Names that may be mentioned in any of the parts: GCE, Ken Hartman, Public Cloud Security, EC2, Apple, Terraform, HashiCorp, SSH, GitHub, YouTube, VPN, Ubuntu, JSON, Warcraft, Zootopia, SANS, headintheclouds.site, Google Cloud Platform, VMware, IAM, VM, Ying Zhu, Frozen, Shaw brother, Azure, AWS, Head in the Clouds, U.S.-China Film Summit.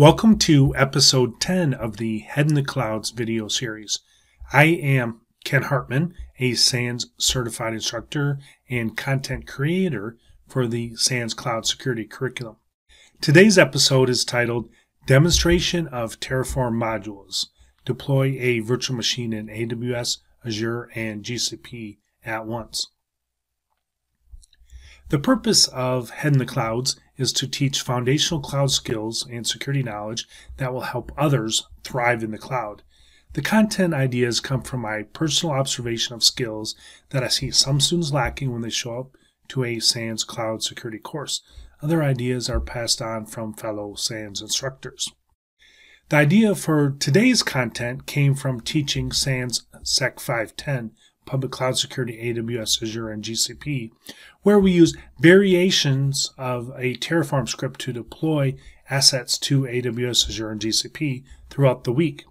Welcome to episode 10 of the Head in the Clouds video series. I am Ken Hartman, a SANS certified instructor and content creator for the SANS Cloud Security curriculum. Today's episode is titled Demonstration of Terraform Modules. Deploy a virtual machine in AWS, Azure, and GCP at once. The purpose of Head in the Clouds is to teach foundational cloud skills and security knowledge that will help others thrive in the cloud. The content ideas come from my personal observation of skills that I see some students lacking when they show up to a SANS Cloud Security course. Other ideas are passed on from fellow SANS instructors. The idea for today's content came from teaching SANS Sec 510 Public Cloud Security, AWS, Azure, and GCP, where we use variations of a Terraform script to deploy assets to AWS, Azure, and GCP throughout the week.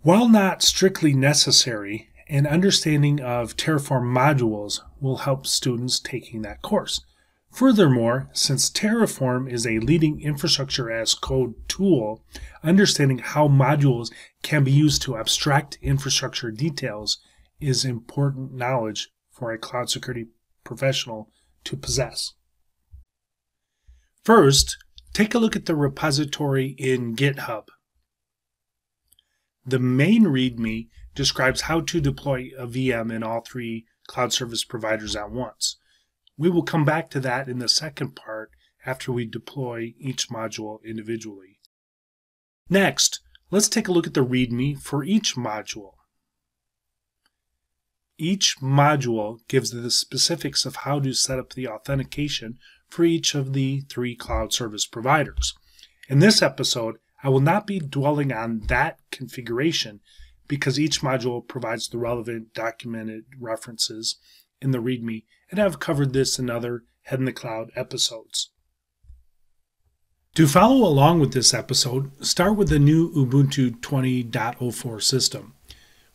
While not strictly necessary, an understanding of Terraform modules will help students taking that course. Furthermore, since Terraform is a leading infrastructure as code tool, understanding how modules can be used to abstract infrastructure details is important knowledge for a cloud security professional to possess. First, take a look at the repository in GitHub. The main README describes how to deploy a VM in all three cloud service providers at once. We will come back to that in the second part after we deploy each module individually. Next, let's take a look at the README for each module. Each module gives the specifics of how to set up the authentication for each of the three cloud service providers. In this episode, I will not be dwelling on that configuration because each module provides the relevant documented references in the README, and I've covered this in other Head in the Cloud episodes. To follow along with this episode, start with the new Ubuntu 20.04 system.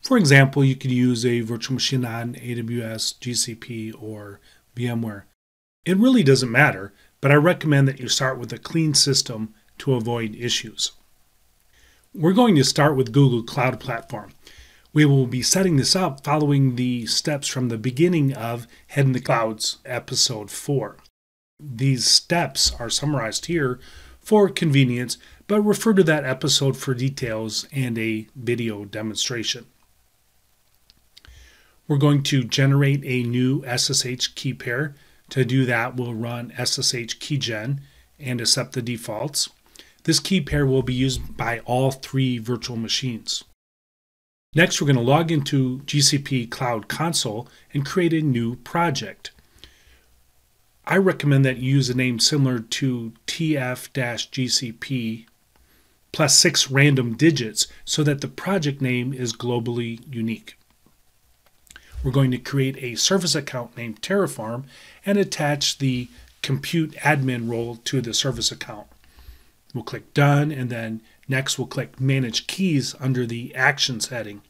For example, you could use a virtual machine on AWS, GCP, or VMware. It really doesn't matter, but I recommend that you start with a clean system to avoid issues. We're going to start with Google Cloud Platform. We will be setting this up following the steps from the beginning of Head in the Clouds episode 4. These steps are summarized here for convenience, but refer to that episode for details and a video demonstration. We're going to generate a new SSH key pair. To do that, we'll run SSH keygen and accept the defaults. This key pair will be used by all three virtual machines. Next, we're going to log into GCP Cloud Console and create a new project. I recommend that you use a name similar to tf-gcp plus 6 random digits so that the project name is globally unique. We're going to create a service account named Terraform and attach the compute admin role to the service account. We'll click Done, and then next we'll click Manage Keys under the Actions heading.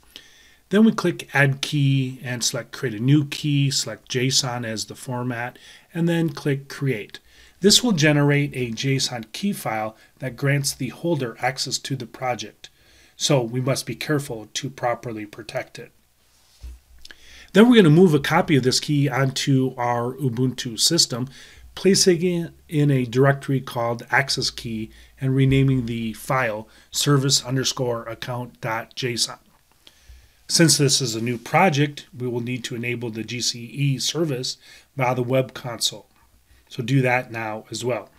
Then we click Add Key and select Create a New Key, select JSON as the format, and then click Create. This will generate a JSON key file that grants the holder access to the project, so we must be careful to properly protect it. Then we're going to move a copy of this key onto our Ubuntu system, placing it in a directory called access key and renaming the file service_account.json. Since this is a new project, we will need to enable the GCE service via the web console. So do that now as well.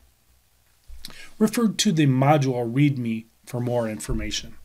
Refer to the module README for more information.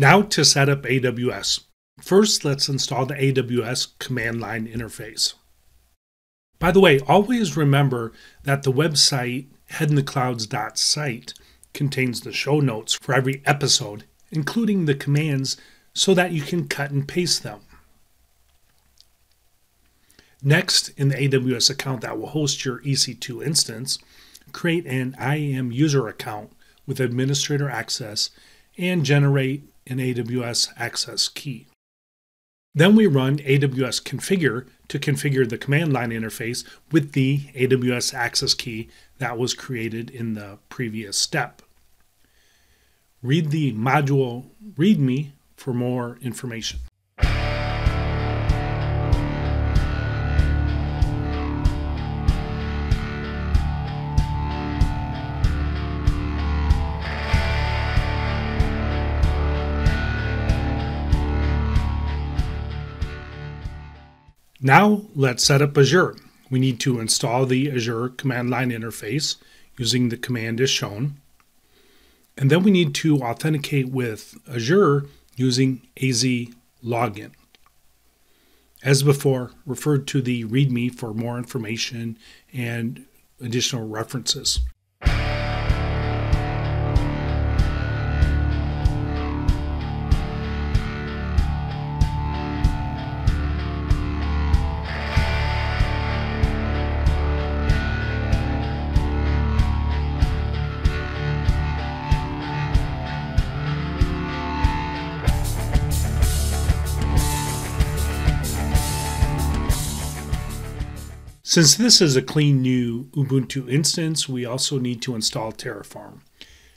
Now to set up AWS. First, let's install the AWS command line interface. By the way, always remember that the website headintheclouds.site contains the show notes for every episode, including the commands, so that you can cut and paste them. Next, in the AWS account that will host your EC2 instance, create an IAM user account with administrator access and generate an AWS access key. Then we run AWS configure to configure the command line interface with the AWS access key that was created in the previous step. Read the module README for more information. Now let's set up Azure. We need to install the Azure command line interface using the command as shown. And then we need to authenticate with Azure using AZ login. As before, refer to the README for more information and additional references. Since this is a clean new Ubuntu instance, we also need to install Terraform.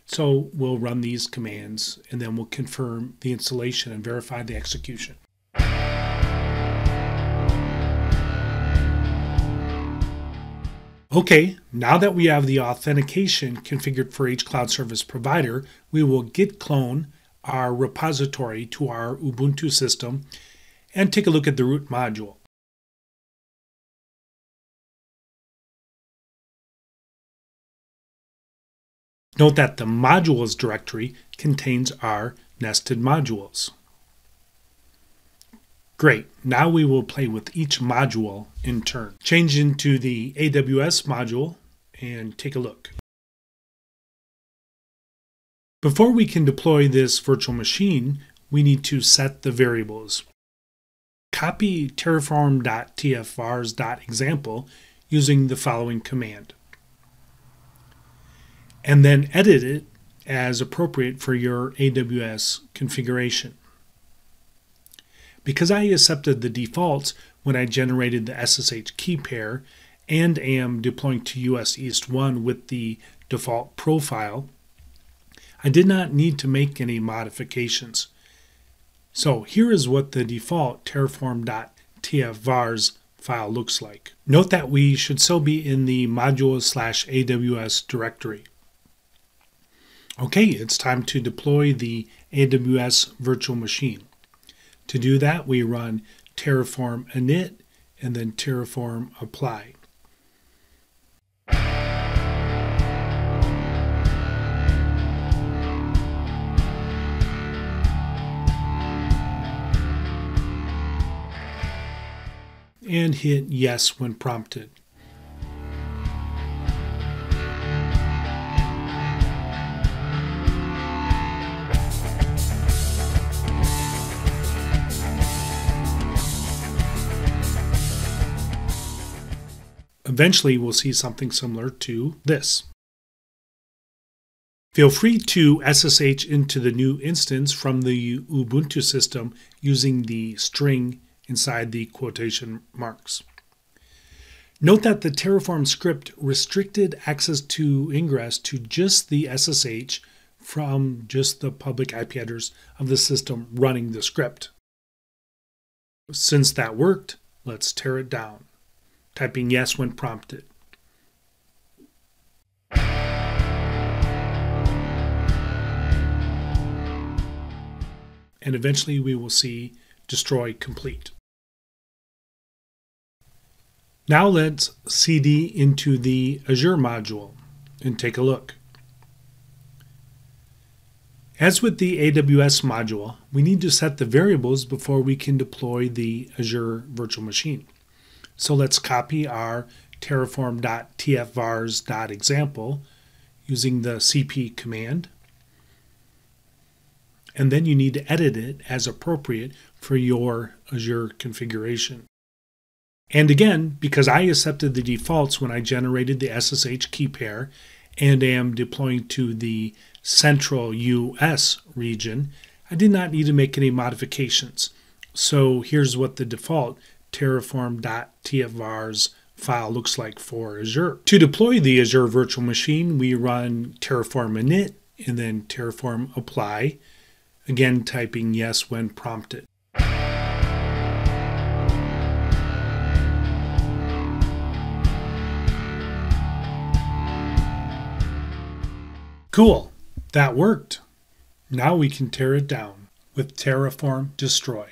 So we'll run these commands and then we'll confirm the installation and verify the execution. Okay, now that we have the authentication configured for each cloud service provider, we will git clone our repository to our Ubuntu system and take a look at the root module. Note that the modules directory contains our nested modules. Great, now we will play with each module in turn. Change into the AWS module and take a look. Before we can deploy this virtual machine, we need to set the variables. Copy terraform.tfvars.example using the following command, and then edit it as appropriate for your AWS configuration. Because I accepted the defaults when I generated the SSH key pair and am deploying to US East 1 with the default profile, I did not need to make any modifications. So here is what the default terraform.tfvars file looks like. Note that we should still be in the modules/AWS directory. Okay, it's time to deploy the AWS virtual machine. To do that, we run terraform init and then terraform apply. And hit yes when prompted. Eventually, we'll see something similar to this. Feel free to SSH into the new instance from the Ubuntu system using the string inside the quotation marks. Note that the Terraform script restricted access to ingress to just the SSH from just the public IP address of the system running the script. Since that worked, let's tear it down, typing yes when prompted. And eventually we will see destroy complete. Now let's cd into the Azure module and take a look. As with the AWS module, we need to set the variables before we can deploy the Azure virtual machine. So let's copy our terraform.tfvars.example using the cp command. And then you need to edit it as appropriate for your Azure configuration. And again, because I accepted the defaults when I generated the SSH key pair and am deploying to the central US region, I did not need to make any modifications. So here's what the default terraform.tfvars file looks like for Azure. To deploy the Azure virtual machine, we run terraform init and then terraform apply, again typing yes when prompted. Cool, that worked. Now we can tear it down with terraform destroy.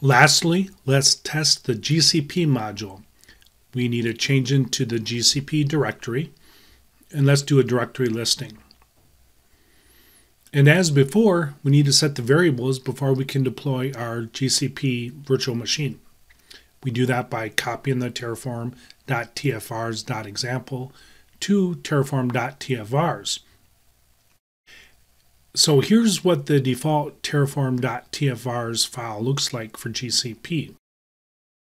Lastly, let's test the GCP module. We need a change into the GCP directory, and let's do a directory listing. And as before, we need to set the variables before we can deploy our GCP virtual machine. We do that by copying the terraform.tfvars.example to terraform.tfvars. So here's what the default terraform.tfvars file looks like for GCP.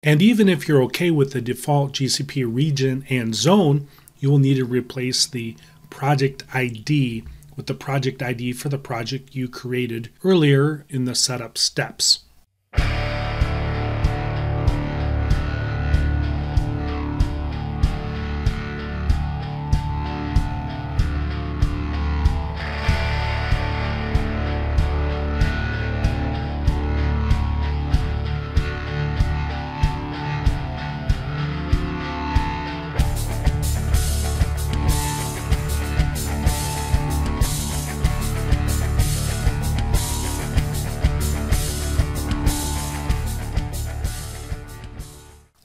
And even if you're okay with the default GCP region and zone, you will need to replace the project ID with the project ID for the project you created earlier in the setup steps.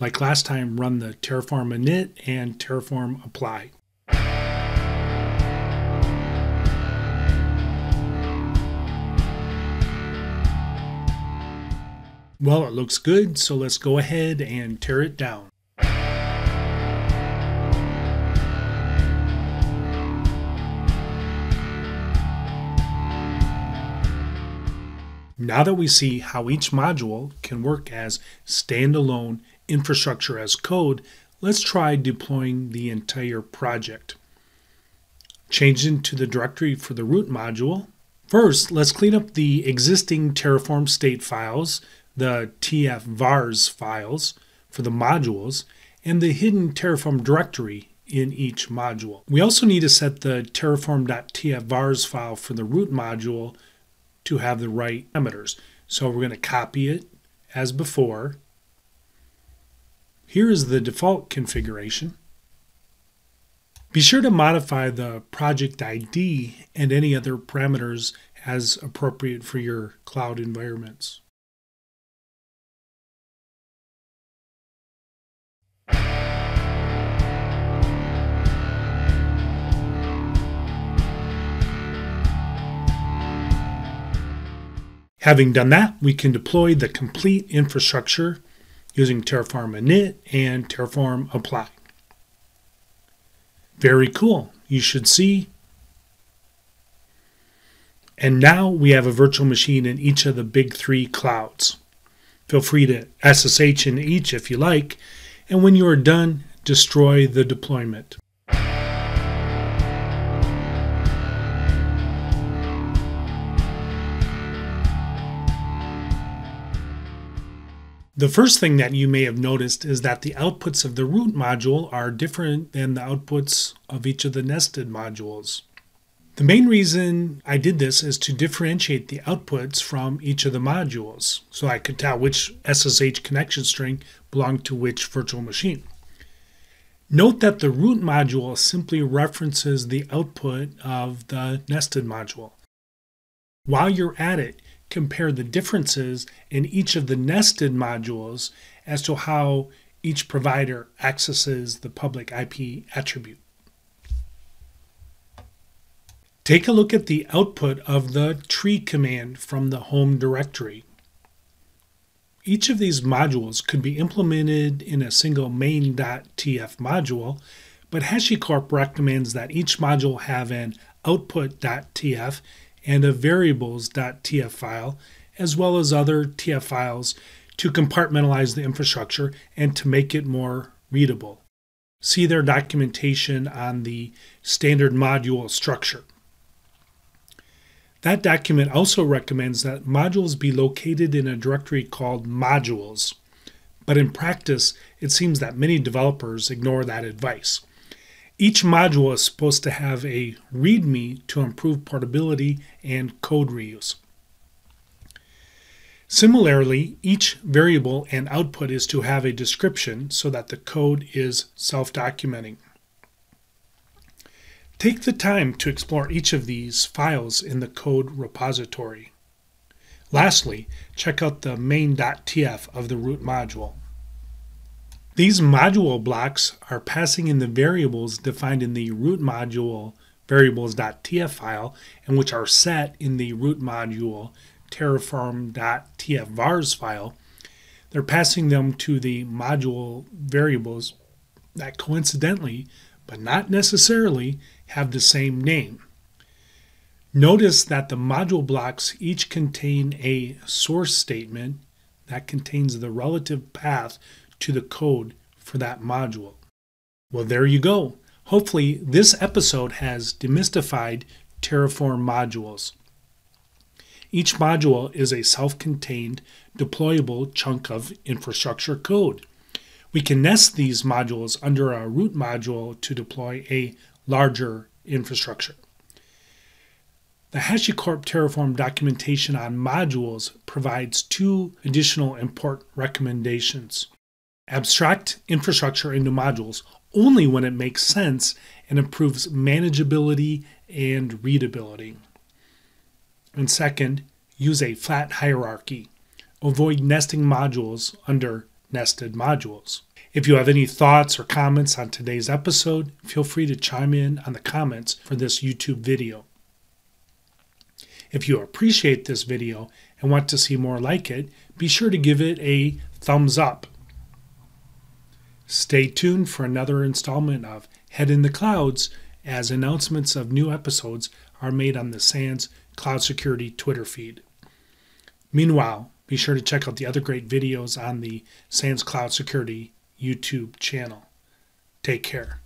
Like last time, run the terraform init and terraform apply. Well, it looks good, so let's go ahead and tear it down. Now that we see how each module can work as standalone infrastructure as code, let's try deploying the entire project. Change into the directory for the root module. First, let's clean up the existing Terraform state files, the tfvars files for the modules, and the hidden Terraform directory in each module. We also need to set the terraform.tfvars file for the root module to have the right parameters. So we're going to copy it as before. Here is the default configuration. Be sure to modify the project ID and any other parameters as appropriate for your cloud environments. Having done that, we can deploy the complete infrastructure using terraform init and terraform apply. Very cool, you should see. And now we have a virtual machine in each of the big three clouds. Feel free to SSH in each if you like, and when you are done, destroy the deployment. The first thing that you may have noticed is that the outputs of the root module are different than the outputs of each of the nested modules. The main reason I did this is to differentiate the outputs from each of the modules, so I could tell which SSH connection string belonged to which virtual machine. Note that the root module simply references the output of the nested module. While you're at it, compare the differences in each of the nested modules as to how each provider accesses the public IP attribute. Take a look at the output of the tree command from the home directory. Each of these modules could be implemented in a single main.tf module, but HashiCorp recommends that each module have an output.tf and a variables.tf file, as well as other TF files to compartmentalize the infrastructure and to make it more readable. See their documentation on the standard module structure. That document also recommends that modules be located in a directory called modules, but in practice, it seems that many developers ignore that advice. Each module is supposed to have a README to improve portability and code reuse. Similarly, each variable and output is to have a description so that the code is self-documenting. Take the time to explore each of these files in the code repository. Lastly, check out the main.tf of the root module. These module blocks are passing in the variables defined in the root module variables.tf file and which are set in the root module terraform.tfvars file. They're passing them to the module variables that coincidentally, but not necessarily, have the same name. Notice that the module blocks each contain a source statement that contains the relative path to the code for that module. Well, there you go. Hopefully this episode has demystified Terraform modules. Each module is a self-contained, deployable chunk of infrastructure code. We can nest these modules under a root module to deploy a larger infrastructure. The HashiCorp Terraform documentation on modules provides two additional important recommendations. Abstract infrastructure into modules only when it makes sense and improves manageability and readability. And second, use a flat hierarchy. Avoid nesting modules under nested modules. If you have any thoughts or comments on today's episode, feel free to chime in on the comments for this YouTube video. If you appreciate this video and want to see more like it, be sure to give it a thumbs up. Stay tuned for another installment of Head in the Clouds as announcements of new episodes are made on the SANS Cloud Security Twitter feed. Meanwhile, be sure to check out the other great videos on the SANS Cloud Security YouTube channel. Take care.